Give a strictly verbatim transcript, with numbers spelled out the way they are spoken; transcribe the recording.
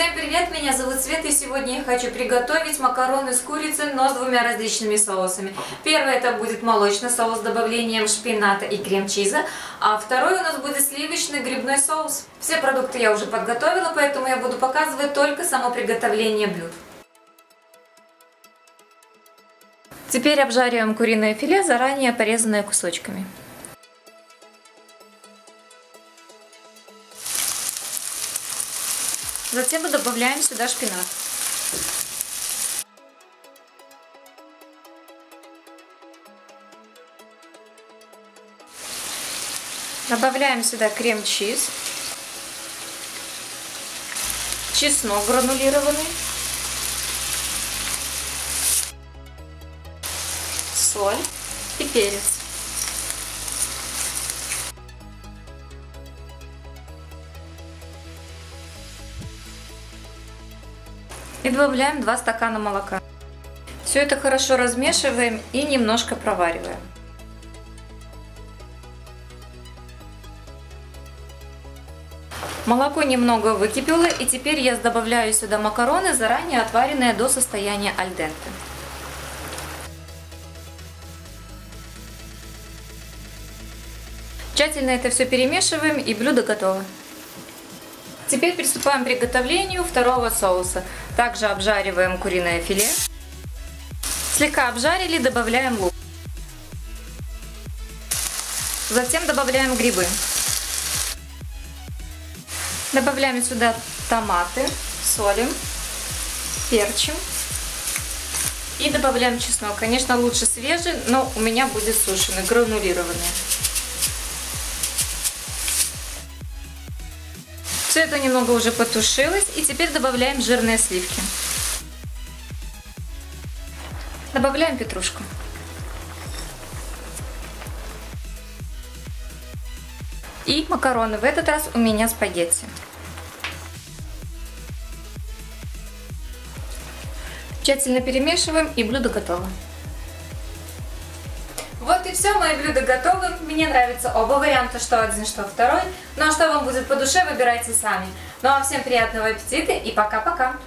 Всем привет, меня зовут Света, и сегодня я хочу приготовить макароны с курицей, но с двумя различными соусами. Первый это будет молочный соус с добавлением шпината и крем-чиза, а второй у нас будет сливочный грибной соус. Все продукты я уже подготовила, поэтому я буду показывать только само приготовление блюд. Теперь обжариваем куриное филе, заранее порезанное кусочками. Затем мы добавляем сюда шпинат. Добавляем сюда крем-чиз, чеснок гранулированный, соль и перец. И добавляем два стакана молока. Все это хорошо размешиваем и немножко провариваем. Молоко немного выкипело, и теперь я добавляю сюда макароны, заранее отваренные до состояния аль денте. Тщательно это все перемешиваем, и блюдо готово. Теперь приступаем к приготовлению второго соуса. Также обжариваем куриное филе. Слегка обжарили, добавляем лук. Затем добавляем грибы. Добавляем сюда томаты, солим, перчим. И добавляем чеснок. Конечно, лучше свежий, но у меня будет сушеный, гранулированный. Все это немного уже потушилось, и теперь добавляем жирные сливки. Добавляем петрушку. И макароны. В этот раз у меня спагетти. Тщательно перемешиваем, и блюдо готово. Вот и все, мои блюда готовы. Мне нравятся оба варианта, что один, что второй. Ну а что вам будет по душе, выбирайте сами. Ну а всем приятного аппетита и пока-пока!